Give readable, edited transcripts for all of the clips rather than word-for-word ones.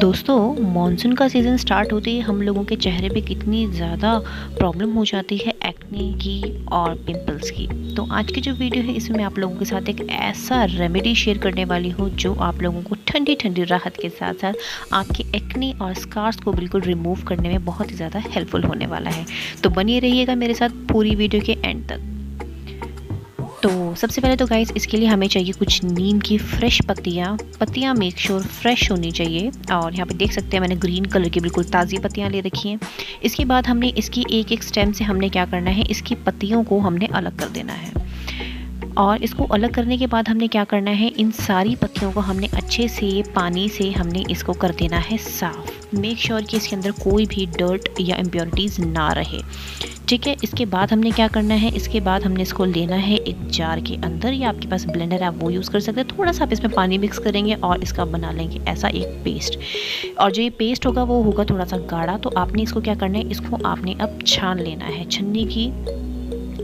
दोस्तों, मॉनसून का season start होते ही हम लोगों के चेहरे पे कितनी ज़्यादा प्रॉब्लम हो जाती है एक्ने की और पिंपल्स की। तो आज की जो वीडियो है इसमें मैं आप लोगों के साथ एक ऐसा रेमेडी शेयर करने वाली हूँ जो आप लोगों को ठंडी ठंडी राहत के साथ साथ आपके एक्ने और स्कार्स को बिल्कुल रिमूव करने में बहुत ही ज़्यादा हेल्पफुल होने वाला है। तो बने रहिएगा मेरे साथ पूरी वीडियो के एंड तक। तो सबसे पहले तो गाइस, इसके लिए हमें चाहिए कुछ नीम की फ्रेश पत्तियाँ मेक श्योर फ्रेश होनी चाहिए। और यहाँ पे देख सकते हैं मैंने ग्रीन कलर की बिल्कुल ताज़ी पत्तियाँ ले रखी हैं। इसके बाद हमने इसकी एक एक स्टेम से हमने क्या करना है, इसकी पत्तियों को हमने अलग कर देना है। और इसको अलग करने के बाद हमने क्या करना है, इन सारी पत्तियों को हमने अच्छे से पानी से हमने इसको कर देना है साफ़। मेक श्योर कि इसके अंदर कोई भी डर्ट या इम्प्योरिटीज़ ना रहे, ठीक है। इसके बाद हमने क्या करना है, इसके बाद हमने इसको लेना है एक जार के अंदर, या आपके पास ब्लेंडर आप वो यूज़ कर सकते हैं। थोड़ा सा आप इसमें पानी मिक्स करेंगे और इसका बना लेंगे ऐसा एक पेस्ट। और जो ये पेस्ट होगा वो होगा थोड़ा सा गाढ़ा। तो आपने इसको क्या करना है, इसको आपने अब छान लेना है छन्नी की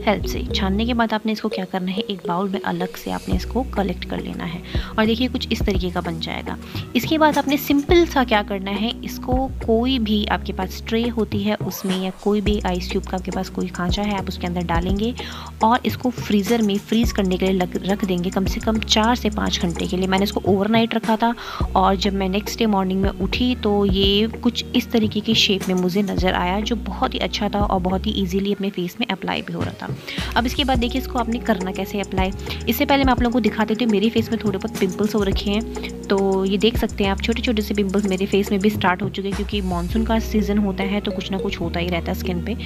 हेल्प से। छानने के बाद आपने इसको क्या करना है, एक बाउल में अलग से आपने इसको कलेक्ट कर लेना है। और देखिए कुछ इस तरीके का बन जाएगा। इसके बाद आपने सिंपल सा क्या करना है, इसको कोई भी आपके पास ट्रे होती है उसमें या कोई भी आइस क्यूब का आपके पास कोई खांचा है आप उसके अंदर डालेंगे और इसको फ्रीज़र में फ्रीज़ करने के लिए रख देंगे कम से कम 4 से 5 घंटे के लिए। मैंने इसको ओवरनाइट रखा था और जब मैं नेक्स्ट डे मॉर्निंग में उठी तो ये कुछ इस तरीके की शेप में मुझे नज़र आया, जो बहुत ही अच्छा था और बहुत ही ईजिली अपने फेस में अप्लाई भी हो रहा था। अब इसके बाद देखिए इसको आपने करना कैसे अप्लाई। इससे पहले मैं आप लोगों को दिखा देती हूँ, मेरे फेस में थोड़े बहुत पिंपल्स हो रखे हैं। तो ये देख सकते हैं आप, छोटे छोटे से पिंपल्स मेरे फेस में भी स्टार्ट हो चुके हैं, क्योंकि मानसून का सीज़न होता है तो कुछ ना कुछ होता ही रहता है स्किन पे।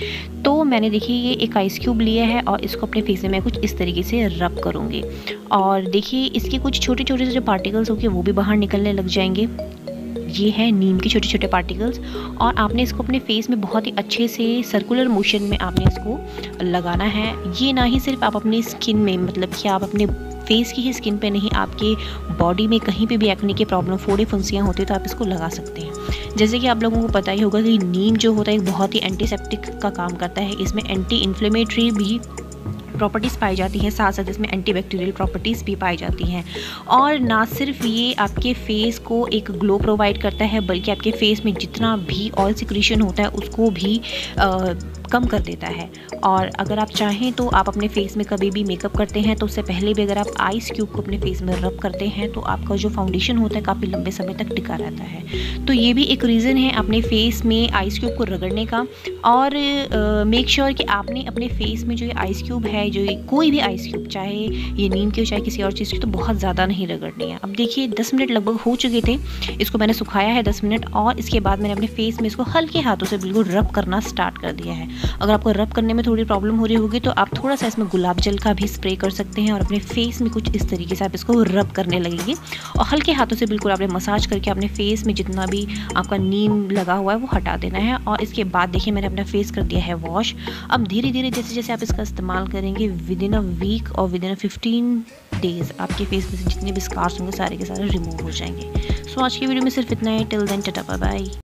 तो मैंने देखिए ये एक आइस क्यूब लिया है और इसको अपने फेस में मैं कुछ इस तरीके से रब करूँगी। और देखिए इसके कुछ छोटे छोटे से जो पार्टिकल्स होंगे वो भी बाहर निकलने लग जाएंगे। ये है नीम के छोटे छोटे पार्टिकल्स। और आपने इसको अपने फेस में बहुत ही अच्छे से सर्कुलर मोशन में आपने इसको लगाना है। ये ना ही सिर्फ आप अपनी स्किन में, मतलब कि आप अपने फेस की ही स्किन पे नहीं, आपके बॉडी में कहीं पे भी एक्ने की प्रॉब्लम, फोड़े फुंसियाँ होती है तो आप इसको लगा सकते हैं। जैसे कि आप लोगों को पता ही होगा कि नीम जो होता है बहुत ही एंटीसेप्टिक का काम करता है। इसमें एंटी इन्फ्लेमेटरी भी प्रॉपर्टीज़ पाई जाती हैं, साथ साथ इसमें एंटीबैक्टीरियल प्रॉपर्टीज़ भी पाई जाती हैं। और ना सिर्फ ये आपके फेस को एक ग्लो प्रोवाइड करता है, बल्कि आपके फेस में जितना भी ऑयल सिक्रीशन होता है उसको भी कम कर देता है। और अगर आप चाहें तो आप अपने फेस में कभी भी मेकअप करते हैं तो उससे पहले भी अगर आप आइस क्यूब को अपने फेस में रब करते हैं तो आपका जो फाउंडेशन होता है काफ़ी लंबे समय तक टिका रहता है। तो ये भी एक रीज़न है अपने फेस में आइस क्यूब को रगड़ने का। और मेक श्योर कि आपने अपने फेस में जो ये आइस क्यूब है, जो कोई भी आइस क्यूब, चाहे ये नीम की हो चाहे किसी और चीज़ की, तो बहुत ज़्यादा नहीं रगड़नी है। अब देखिए 10 मिनट लगभग हो चुके थे, इसको मैंने सुखाया है 10 मिनट। और इसके बाद मैंने अपने फेस में इसको हल्के हाथों से बिल्कुल रब करना स्टार्ट कर दिया है। अगर आपको रब करने में थोड़ी प्रॉब्लम हो रही होगी तो आप थोड़ा सा इसमें गुलाब जल का भी स्प्रे कर सकते हैं और अपने फेस में कुछ इस तरीके से आप इसको रब करने लगेंगे। और हल्के हाथों से बिल्कुल आपने मसाज करके अपने फेस में जितना भी आपका नीम लगा हुआ है वो हटा देना है। और इसके बाद देखिए मैंने अपना फेस कर दिया है वॉश। अब धीरे धीरे जैसे जैसे आप इसका इस्तेमाल करेंगे, विदिन अ वीक और विदिन अ 15 डेज़ आपके फेस में से जितने भी स्कार्स होंगे सारे के सारे रिमूव हो जाएंगे। सो आज की वीडियो में सिर्फ इतना ही। Till then tata bye bye.